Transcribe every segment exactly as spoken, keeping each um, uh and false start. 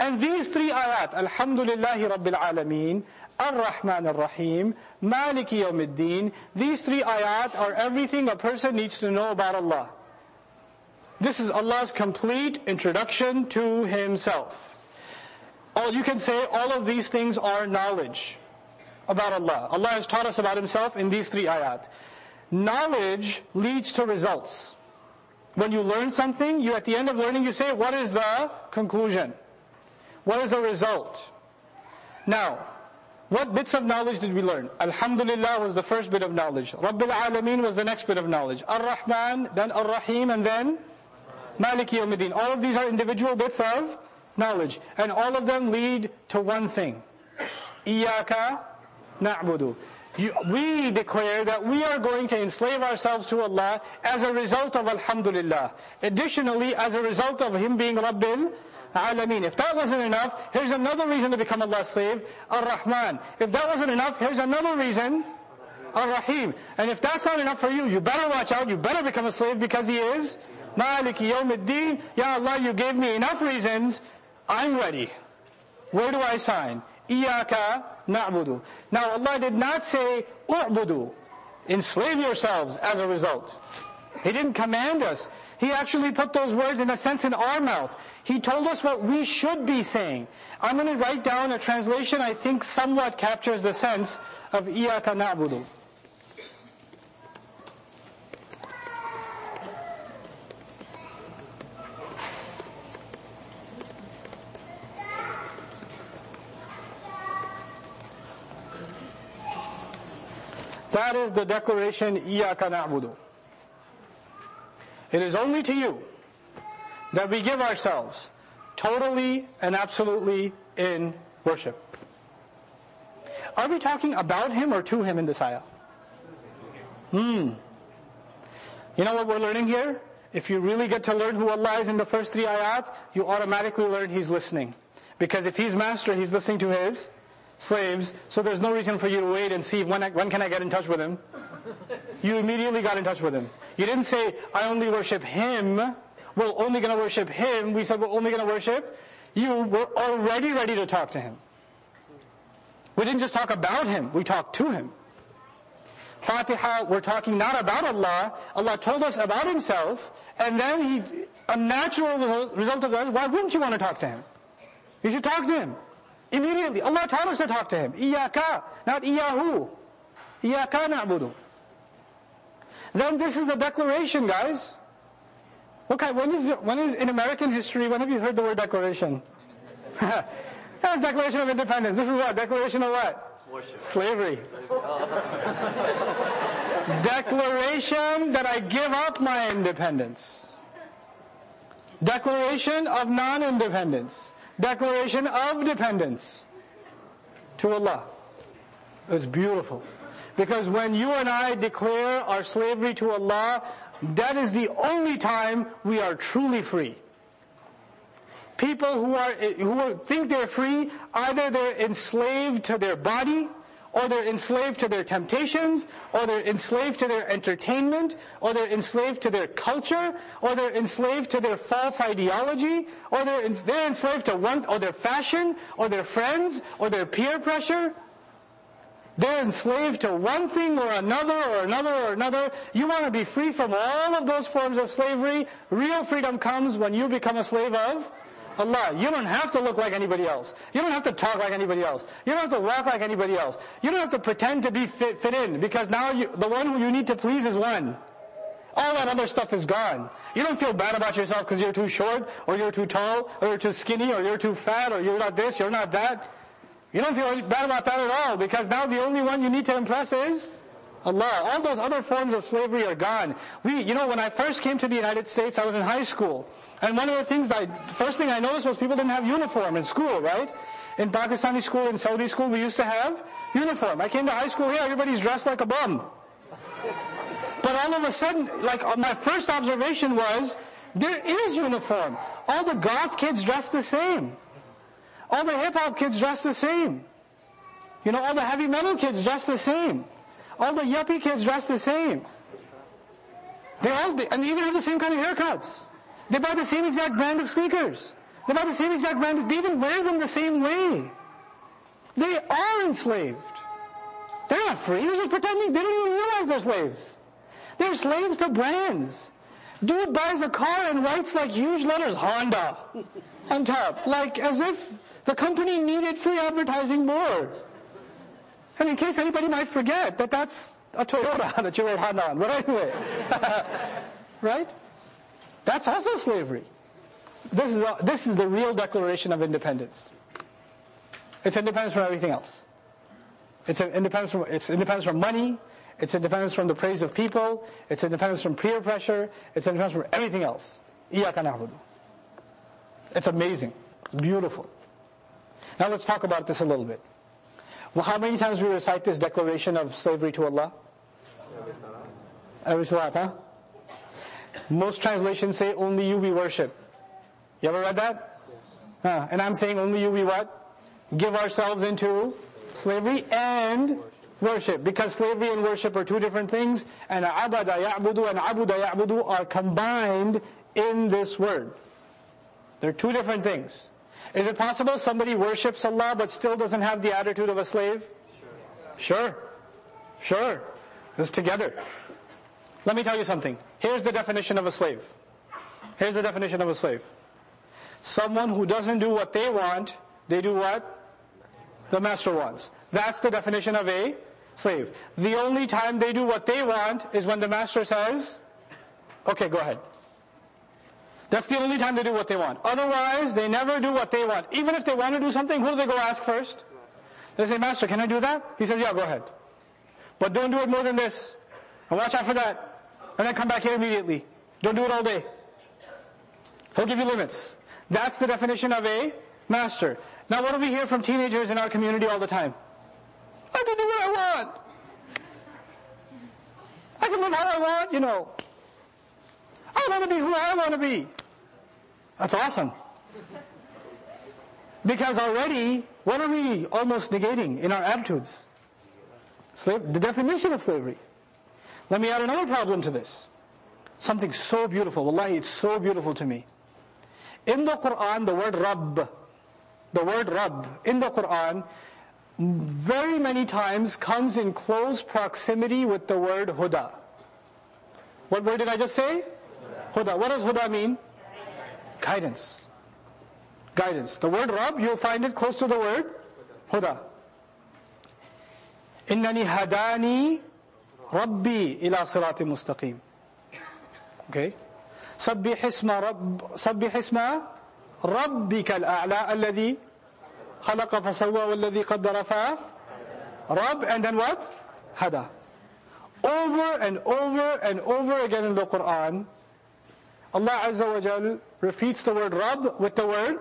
And these three ayat, Alhamdulillahi Rabbil Alameen, Ar-Rahman Ar-Raheem, Maliki Yawm al-Din, these three ayat are everything a person needs to know about Allah. This is Allah's complete introduction to Himself. All you can say, all of these things are knowledge about Allah. Allah has taught us about Himself in these three ayat. Knowledge leads to results. When you learn something, you at the end of learning, you say, what is the conclusion? What is the result? Now, what bits of knowledge did we learn? Alhamdulillah was the first bit of knowledge. Rabbil Alameen was the next bit of knowledge. Ar-Rahman, then Ar-Rahim, and then Maliki Yawm al-Din. All of these are individual bits of knowledge. And all of them lead to one thing. Iyyaka na'budu. You, we declare that we are going to enslave ourselves to Allah as a result of Alhamdulillah. Additionally, as a result of Him being Rabbil Alameen. If that wasn't enough, here's another reason to become Allah's slave, Ar-Rahman. If that wasn't enough, here's another reason, Ar-Rahim. And if that's not enough for you, you better watch out, you better become a slave because He is Maliki Yawm al-Din. Ya Allah, you gave me enough reasons, I'm ready. Where do I sign? Iyyaka na'budu. Now Allah did not say, u'budu, enslave yourselves as a result. He didn't command us. He actually put those words in a sense in our mouth. He told us what we should be saying. I'm going to write down a translation I think somewhat captures the sense of Iyyaka na'budu. That is the declaration, Iyyaka na'budu. It is only to you that we give ourselves totally and absolutely in worship. Are we talking about Him or to Him in this ayah? Hmm. You know what we're learning here? If you really get to learn who Allah is in the first three ayat, you automatically learn He's listening. Because if He's master, He's listening to His slaves, so there's no reason for you to wait and see when I, when can I get in touch with Him. You immediately got in touch with Him. You didn't say, I only worship Him, we're only going to worship Him. We said, we're only going to worship You. We're already ready to talk to Him. We didn't just talk about Him, we talked to Him. Fatiha, we're talking not about Allah. Allah told us about Himself, and then He, a natural result of that, why wouldn't you want to talk to Him? You should talk to Him. Immediately, Allah taught us to talk to Him. Iyyaka, not Iyahu. Iyyaka na'budu. Then this is the declaration, guys. Okay, when is when is in American history, when have you heard the word declaration? That's Declaration of Independence. This is what? Declaration of what? Worship. Slavery. Declaration that I give up my independence. Declaration of non-independence. Declaration of dependence to Allah. It's beautiful. Because when you and I declare our slavery to Allah, that is the only time we are truly free. People who are who think they're free, either they're enslaved to their body, or they're enslaved to their temptations, or they're enslaved to their entertainment, or they're enslaved to their culture, or they're enslaved to their false ideology, or they're, they're enslaved to one, or their fashion, or their friends, or their peer pressure. They're enslaved to one thing or another, or another, or another. You want to be free from all of those forms of slavery. Real freedom comes when you become a slave of Allah. You don't have to look like anybody else. You don't have to talk like anybody else. You don't have to walk like anybody else. You don't have to pretend to be fit, fit in, because now you, the one who you need to please is one. All that other stuff is gone. You don't feel bad about yourself because you're too short, or you're too tall, or you're too skinny, or you're too fat, or you're not this, you're not that. You don't feel bad about that at all, because now the only one you need to impress is Allah. All those other forms of slavery are gone. We, you know, when I first came to the United States, I was in high school. And one of the things that I, first thing I noticed was people didn't have uniform in school, right? In Pakistani school, in Saudi school, we used to have uniform. I came to high school here, everybody's dressed like a bum. But all of a sudden, like my first observation was, there is uniform. All the goth kids dress the same. All the hip-hop kids dress the same. You know, all the heavy metal kids dress the same. All the yuppie kids dress the same. They all, and they even have the same kind of haircuts. They buy the same exact brand of sneakers. without the same exact bandage. They even wear them the same way. They are enslaved. They're not free. They're just pretending. They don't even realize they're slaves. They're slaves to brands. Dude buys a car and writes like huge letters, Honda, on top. Like as if the company needed free advertising more. And in case anybody might forget that that's a Toyota that you wrote Honda on. But anyway. Right? That's also slavery. This is, a, this is the real declaration of independence. It's independence from everything else. It's independence from, it's independence from money. It's independence from the praise of people. It's independence from peer pressure. It's independence from everything else. إِيَّاكَ نَعْبُدُ. It's amazing. It's beautiful. Now let's talk about this a little bit. Well, how many times do we recite this declaration of slavery to Allah? Every salat, huh? Most translations say, only you we worship. You ever read that? Yes. Huh. And I'm saying, only you we what? Give ourselves into slavery and worship. Because slavery and worship are two different things. And abada ya'budu and abuda ya'budu are combined in this word. They're two different things. Is it possible somebody worships Allah but still doesn't have the attitude of a slave? Sure. Sure. Sure. This is together. Let me tell you something. Here's the definition of a slave. Here's the definition of a slave. Someone who doesn't do what they want, they do what the master wants. That's the definition of a slave. The only time they do what they want is when the master says, okay, go ahead. That's the only time they do what they want. Otherwise, they never do what they want. Even if they want to do something, who do they go ask first? They say, master, can I do that? He says, yeah, go ahead. But don't do it more than this. And watch out for that. And then come back here immediately. Don't do it all day. He'll give you limits. That's the definition of a master. Now what do we hear from teenagers in our community all the time? I can do what I want. I can live how I want, you know. I want to be who I want to be. That's awesome. Because already, what are we almost negating in our attitudes? Slave, the definition of slavery. Let me add another problem to this. Something so beautiful. Wallahi, it's so beautiful to me. In the Quran, the word Rabb, the word Rabb in the Quran very many times comes in close proximity with the word Huda. What word did I just say? Huda. Huda. What does Huda mean? Guidance. Guidance. Guidance. The word Rabb, you'll find it close to the word Huda. Innani Hadani Rabbi ila siratul mustaqim. Okay. Sabbi hisma Rabb, Sabbi hisma Rabbi kal a'ala al-ladhi khalqa fasuwa wal ladhi qaddra fa. Rabb and then what? Hada. Over and over and over again in the Quran, Allah Azza wa Jal repeats the word Rabb with the word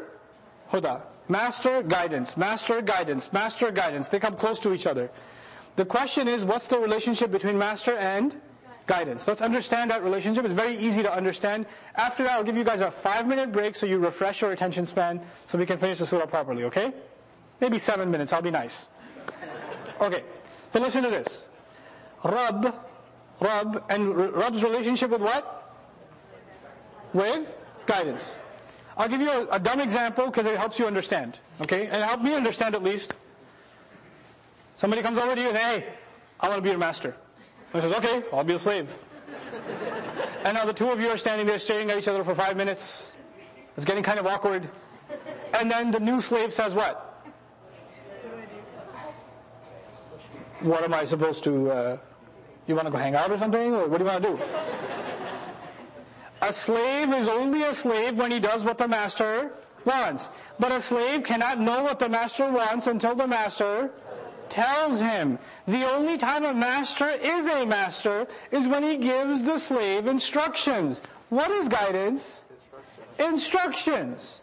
Huda. Master, guidance, master, guidance, master, guidance. They come close to each other. The question is, what's the relationship between master and guidance? Let's understand that relationship. It's very easy to understand. After that, I'll give you guys a five-minute break so you refresh your attention span so we can finish the surah properly, okay? Maybe seven minutes. I'll be nice. Okay. So listen to this. Rabb, Rabb, and Rabb's relationship with what? With guidance. I'll give you a, a dumb example because it helps you understand, okay? And help me understand at least. Somebody comes over to you and says, hey, I want to be your master. And he says, okay, I'll be a slave. And now the two of you are standing there staring at each other for five minutes. It's getting kind of awkward. And then the new slave says what? What am I supposed to, uh, you want to go hang out or something? Or what do you want to do? A slave is only a slave when he does what the master wants. But a slave cannot know what the master wants until the master tells him. The only time a master is a master is when he gives the slave instructions. What is guidance? Instructions.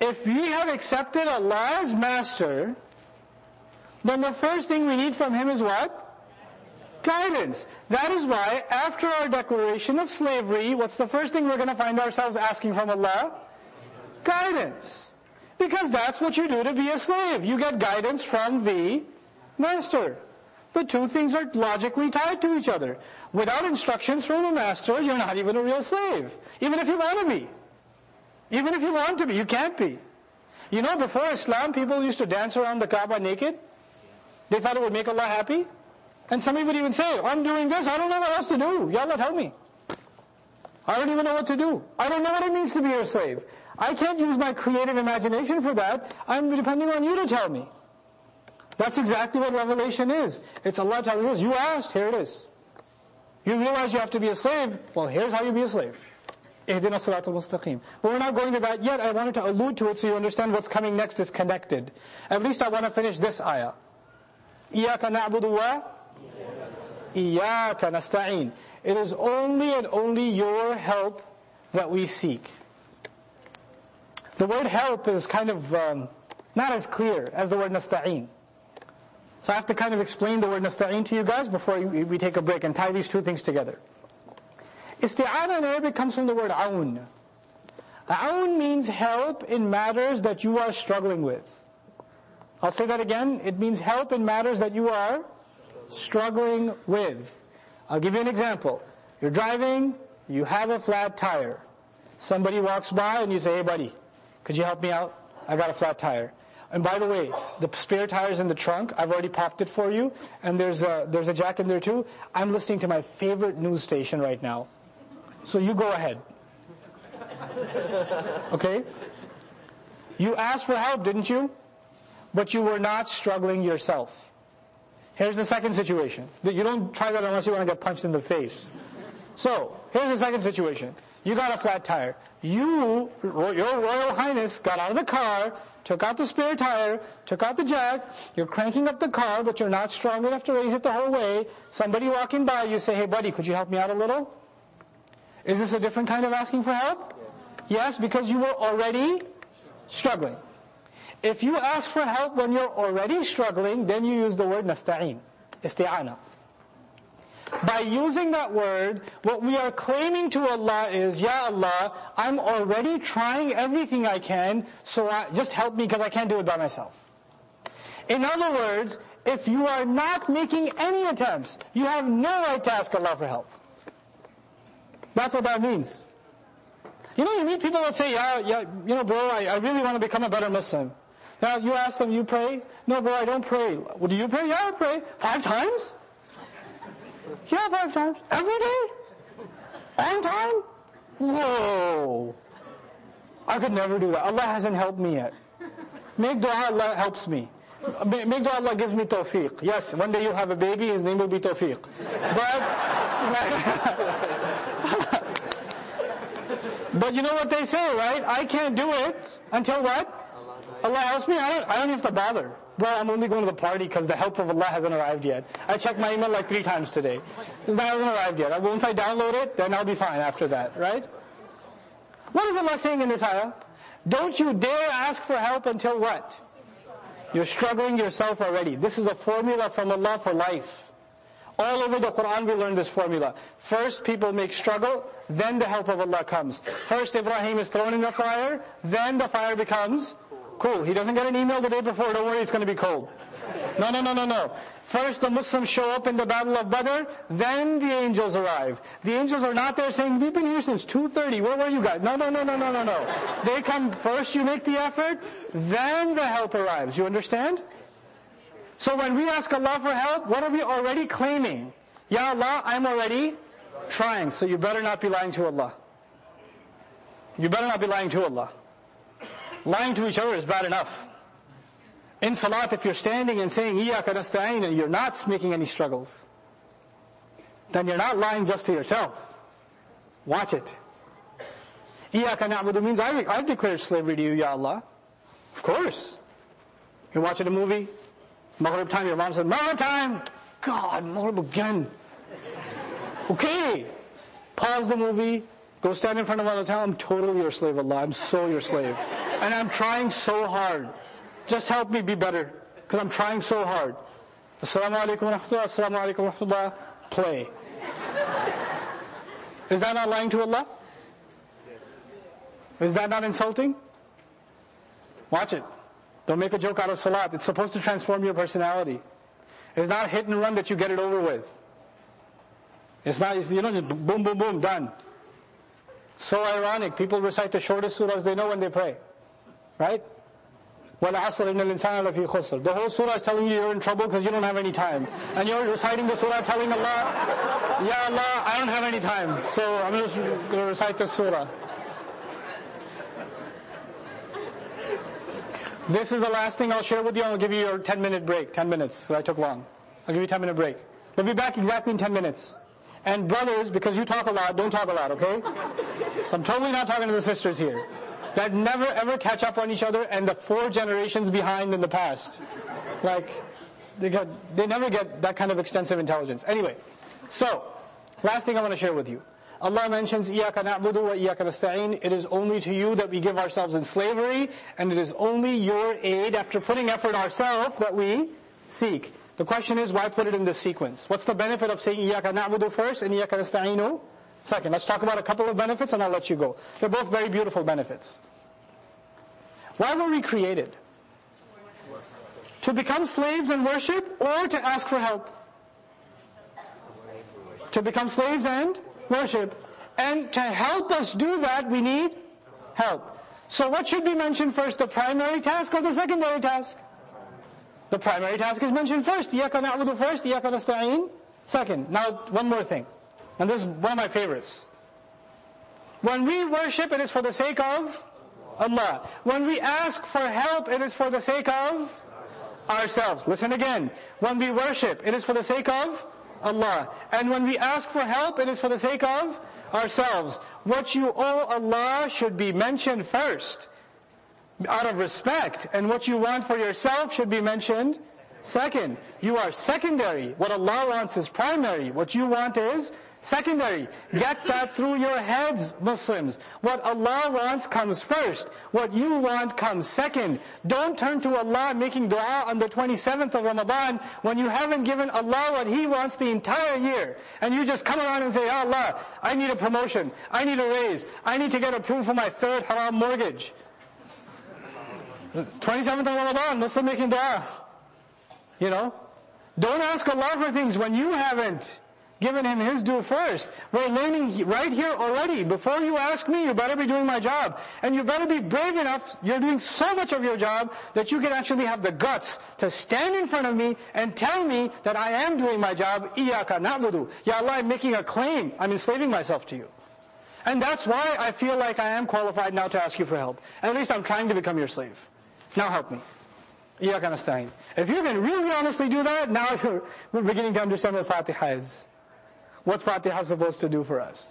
If we have accepted Allah as master, then the first thing we need from him is what? Guidance. That is why after our declaration of slavery, what's the first thing we're going to find ourselves asking from Allah? Guidance. Because that's what you do to be a slave. You get guidance from the master. The two things are logically tied to each other. Without instructions from the master, you're not even a real slave, even if you want to be. Even if you want to be, you can't be. You know, before Islam, people used to dance around the Kaaba naked. They thought it would make Allah happy. And some people even say, I'm doing this, I don't know what else to do. Ya Allah, help me. I don't even know what to do. I don't know what it means to be your slave. I can't use my creative imagination for that. I'm depending on you to tell me. That's exactly what revelation is. It's Allah telling us, you asked, here it is. You realize you have to be a slave, well, here's how you be a slave. Idina siratul mustaqim. Well, we're not going to that yet. I wanted to allude to it so you understand what's coming next is connected. At least I want to finish this ayah. Iyyaka na'budu wa Iyyaka nasta'een. It is only and only your help that we seek. The word help is kind of um, not as clear as the word nasta'een. So I have to kind of explain the word nasta'een to you guys before we take a break and tie these two things together. Isti'ana in Arabic comes from the word عَوْن. عَوْن means help in matters that you are struggling with. I'll say that again. It means help in matters that you are struggling with. I'll give you an example. You're driving, you have a flat tire. Somebody walks by and you say, hey buddy, could you help me out? I got a flat tire. And by the way, the spare tire's in the trunk. I've already packed it for you. And there's a, there's a jack in there too. I'm listening to my favorite news station right now. So you go ahead. Okay? You asked for help, didn't you? But you were not struggling yourself. Here's the second situation. You don't try that unless you want to get punched in the face. So, here's the second situation. You got a flat tire. You, your Royal Highness, got out of the car, took out the spare tire, took out the jack, you're cranking up the car, but you're not strong enough to raise it the whole way. Somebody walking by, you say, hey buddy, could you help me out a little? Is this a different kind of asking for help? Yes, because you were already struggling. If you ask for help when you're already struggling, then you use the word nasta'een, isti'ana. By using that word, what we are claiming to Allah is, Ya Allah, I'm already trying everything I can, so I, just help me because I can't do it by myself. In other words, if you are not making any attempts, you have no right to ask Allah for help. That's what that means. You know, you meet people that say, yeah, yeah, you know, bro, I, I really want to become a better Muslim. Now, you ask them, you pray? No, bro, I don't pray. Well, do you pray? Yeah, I pray. Five times? Yeah, five times. Every day? On time? Whoa. I could never do that. Allah hasn't helped me yet. Make dua, Allah helps me. Make dua, Allah gives me tawfiq. Yes, one day you'll have a baby, his name will be tawfiq. But, but you know what they say, right? I can't do it until what? Allah helps me. I don't, I don't have to bother. Well, I'm only going to the party because the help of Allah hasn't arrived yet. I checked my email like three times today. It hasn't arrived yet. Once I download it, then I'll be fine after that, right? What is Allah saying in this ayah? Don't you dare ask for help until what? You're struggling yourself already. This is a formula from Allah for life. All over the Qur'an we learn this formula. First people make struggle, then the help of Allah comes. First Ibrahim is thrown in the fire, then the fire becomes cool. He doesn't get an email the day before, don't worry, it's going to be cold. No, no, no, no, no. First the Muslims show up in the battle of Badr, then the angels arrive. The angels are not there saying, we've been here since two thirty, where were you guys? No, no, no, no, no, no, no. They come first, you make the effort, then the help arrives. You understand? So when we ask Allah for help, what are we already claiming? Ya Allah, I'm already trying. So you better not be lying to Allah. You better not be lying to Allah. Lying to each other is bad enough. In salat, if you're standing and saying, Iyyaka nasta'een, and you're not making any struggles, then you're not lying just to yourself. Watch it. Iyyaka na'budu means, I've, I've declared slavery to you, Ya Allah. Of course. You're watching a movie, Maghrib time, your mom said, Maghrib time! God, Maghrib again. Okay. Pause the movie, go stand in front of Allah and tell him, I'm totally your slave, Allah. I'm so your slave. And I'm trying so hard. Just help me be better. Because I'm trying so hard. As-salamu alaykum wa rahmatullah, as-salamu alaykum wa rahmatullah, play. Is that not lying to Allah? Is that not insulting? Watch it. Don't make a joke out of salat. It's supposed to transform your personality. It's not hit and run that you get it over with. It's not, you know, just boom, boom, boom, done. So ironic. People recite the shortest surahs they know when they pray. Right? وَالْعَصْرِ إِنَّ الْإِنسَانَ لَفِي خُسْرٍ. The whole surah is telling you you're in trouble because you don't have any time. And you're reciting the surah telling Allah, Ya Allah, I don't have any time. So I'm just going to recite this surah. This is the last thing I'll share with you, and I'll give you your ten minute break. ten minutes, I took long. I'll give you a ten minute break. We'll be back exactly in ten minutes. And brothers, because you talk a lot, don't talk a lot, okay? So I'm totally not talking to the sisters here. That never ever catch up on each other, and the four generations behind in the past. Like, they got, they never get that kind of extensive intelligence. Anyway, so, last thing I want to share with you. Allah mentions, إِيَّاكَ نَعْبُدُ وَإِيَّاكَ نَسْتَعِينَ. It is only to you that we give ourselves in slavery, and it is only your aid after putting effort ourselves that we seek. The question is, why put it in this sequence? What's the benefit of saying إِيَّاكَ نَعْبُدُ first and إِيَّاكَ نَسْتَعِينُ second? Let's talk about a couple of benefits and I'll let you go. They're both very beautiful benefits. Why were we created? To become slaves and worship, or to ask for help? To become slaves and worship. And to help us do that, we need help. So what should be mentioned first, the primary task or the secondary task? The primary task is mentioned first. Iyyaka na'budu first, Iyyaka nasta'een second. Now, one more thing. And this is one of my favorites. When we worship, it is for the sake of Allah. When we ask for help, it is for the sake of ourselves. Listen again. When we worship, it is for the sake of Allah. And when we ask for help, it is for the sake of ourselves. What you owe Allah should be mentioned first, out of respect. And what you want for yourself should be mentioned second. You are secondary. What Allah wants is primary. What you want is secondary. Get that through your heads, Muslims. What Allah wants comes first. What you want comes second. Don't turn to Allah making dua on the twenty-seventh of Ramadan when you haven't given Allah what He wants the entire year. And you just come around and say, Ya Allah, I need a promotion. I need a raise. I need to get approved for my third haram mortgage. It's twenty-seventh of Ramadan, Muslim making dua. You know? Don't ask Allah for things when you haven't given Him His due first. We're learning right here already. Before you ask me, you better be doing my job. And you better be brave enough, you're doing so much of your job, that you can actually have the guts to stand in front of me and tell me that I am doing my job. Iyyaka na'budu. Ya Allah, I'm making a claim. I'm enslaving myself to you. And that's why I feel like I am qualified now to ask you for help. At least I'm trying to become your slave. Now help me. Iyyaka nasta'een. If you can really honestly do that, now you're, we're beginning to understand what Fatiha is. What's Fatiha supposed to do for us?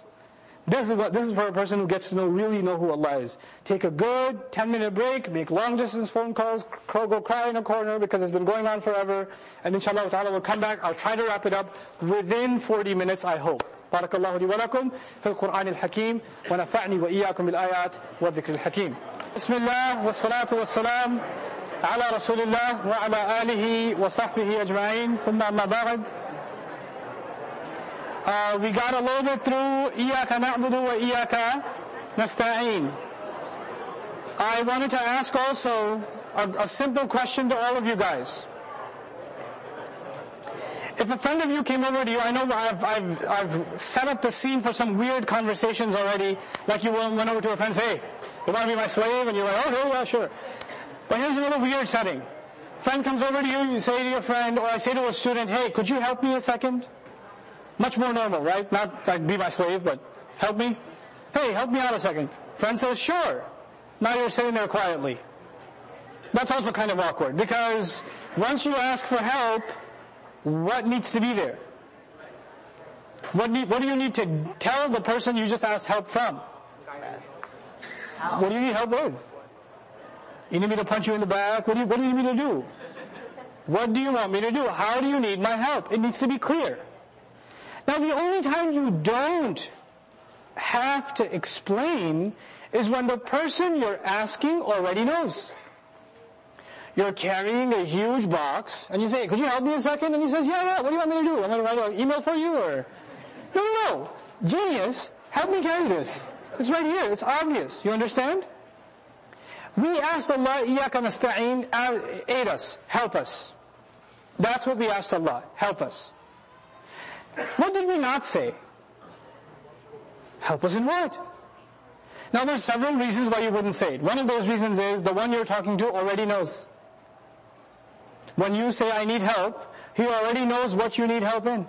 This is what, this is for a person who gets to know, really know who Allah is. Take a good ten minute break, make long distance phone calls, go cry in a corner because it's been going on forever, and inshallah ta'ala we'll come back. I'll try to wrap it up within forty minutes, I hope. Barakallahu liwalakum fil qur'anil al hakeem wa nafa'ni wa iyaakum bil ayat wa al-zikri al-hakim. Bismillah wa salatu wa salam ala rasulullah wa ala alihi wa sahbihi ajma'in. Thumma amma ba'd. Uh, we got a little bit through Iyyaka na'budu wa Iyyaka nasta'een. I wanted to ask also a, a simple question to all of you guys. If a friend of you came over to you, I know I've, I've, I've set up the scene for some weird conversations already, like you went over to a friend and say, hey, you want to be my slave? And you're like, okay, well, sure. But here's a little weird setting. Friend comes over to you, you say to your friend, or I say to a student, hey, could you help me a second? Much more normal, right? Not like be my slave, but help me. Hey, help me out a second. Friend says, sure. Now you're sitting there quietly. That's also kind of awkward, because once you ask for help, what needs to be there? What, need, what do you need to tell the person you just asked help from? What do you need help with? You need me to punch you in the back? What do you, what do you need me to do? What do you want me to do? How do you need my help? It needs to be clear. Now, the only time you don't have to explain is when the person you're asking already knows. You're carrying a huge box, and you say, could you help me a second? And he says, yeah, yeah, what do you want me to do? I'm going to write an email for you, or... No, no, no. Genius, help me carry this. It's right here. It's obvious. You understand? We asked Allah, Iyyaka nasta'een, aid us, help us. That's what we asked Allah, help us. What did we not say? Help us in what? Now there are several reasons why you wouldn't say it. One of those reasons is the one you're talking to already knows. When you say, I need help, he already knows what you need help in.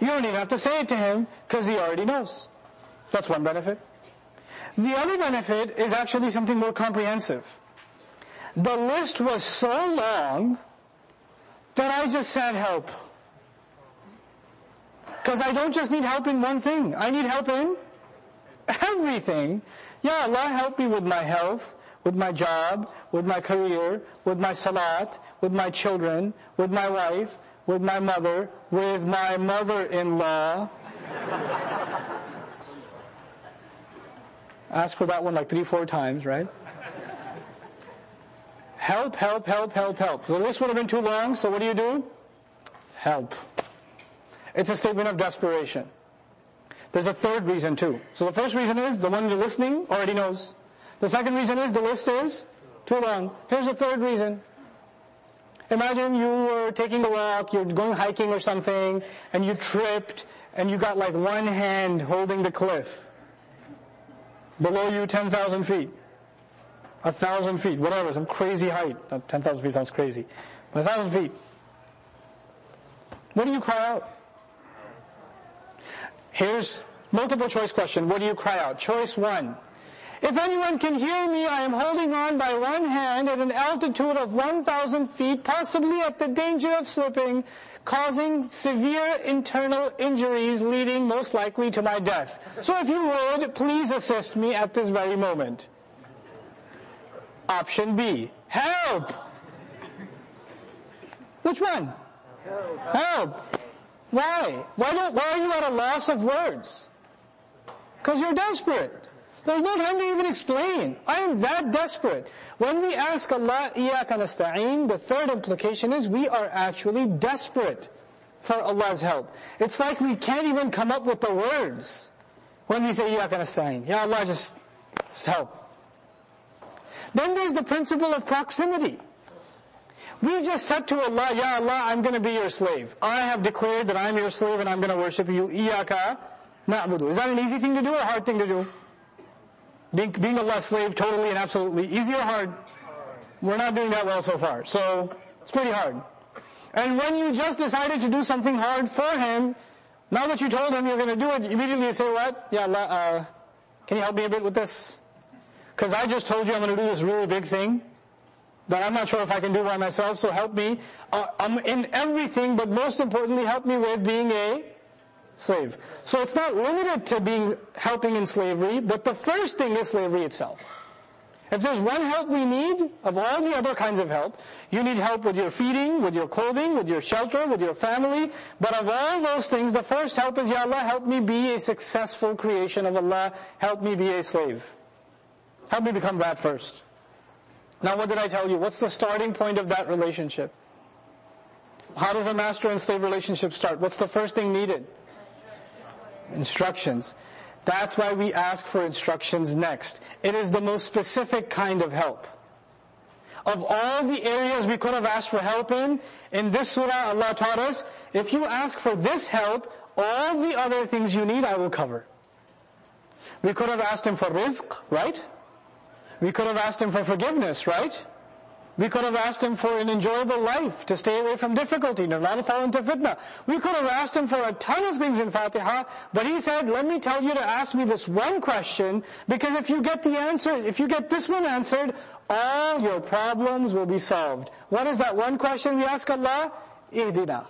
You don't even have to say it to him because he already knows. That's one benefit. The other benefit is actually something more comprehensive. The list was so long that I just said help. Because I don't just need help in one thing. I need help in everything. Ya Allah, help me with my health, with my job, with my career, with my salat, with my children, with my wife, with my mother, with my mother-in-law. Ask for that one like three, four times, right? Help, help, help, help, help. The list would have been too long, so what do you do? Help. It's a statement of desperation. There's a third reason too. So the first reason is the one you're listening already knows. The second reason is the list is too long. Here's the third reason. Imagine you were taking a walk, you're going hiking or something, and you tripped, and you got like one hand holding the cliff. Below you, ten thousand feet. A thousand feet, whatever, some crazy height. ten thousand feet sounds crazy. But a thousand feet. What do you cry out? Here's multiple choice question. What do you cry out? Choice one. If anyone can hear me, I am holding on by one hand at an altitude of one thousand feet, possibly at the danger of slipping, causing severe internal injuries leading most likely to my death. So if you would, please assist me at this very moment. Option B. Help! Which one? Help. Help. Why? Why, don't, why are you at a loss of words? Because you're desperate. There's no time to even explain. I am that desperate. When we ask Allah, إِيَّاكَ نَسْتَعِينَ, the third implication is we are actually desperate for Allah's help. It's like we can't even come up with the words when we say إِيَّاكَ نَسْتَعِينَ. Ya Allah, just, just help. Then there's the principle of proximity. We just said to Allah, Ya Allah, I'm going to be your slave. I have declared that I'm your slave and I'm going to worship you. Iyyaka na'budu. Is that an easy thing to do or a hard thing to do? Being, being Allah's slave totally and absolutely. Easy or hard? We're not doing that well so far. So, it's pretty hard. And when you just decided to do something hard for Him, now that you told Him you're going to do it, immediately you say what? Ya Allah, uh, can you help me a bit with this? Because I just told you I'm going to do this really big thing that I'm not sure if I can do by myself, so help me. Uh, I'm in everything, but most importantly, help me with being a slave. So it's not limited to being helping in slavery, but the first thing is slavery itself. If there's one help we need, of all the other kinds of help, you need help with your feeding, with your clothing, with your shelter, with your family. But of all those things, the first help is, Ya Allah, help me be a successful creation of Allah. Help me be a slave. Help me become that first. Now what did I tell you? What's the starting point of that relationship? How does a master and slave relationship start? What's the first thing needed? Instructions. That's why we ask for instructions next. It is the most specific kind of help. Of all the areas we could have asked for help in, in this surah Allah taught us, if you ask for this help, all the other things you need I will cover. We could have asked Him for rizq, right? We could have asked Him for forgiveness, right? We could have asked Him for an enjoyable life, to stay away from difficulty, not to fall into fitna. We could have asked Him for a ton of things in Fatiha, but He said, let me tell you to ask me this one question, because if you get the answer, if you get this one answered, all your problems will be solved. What is that one question we ask Allah? Idina.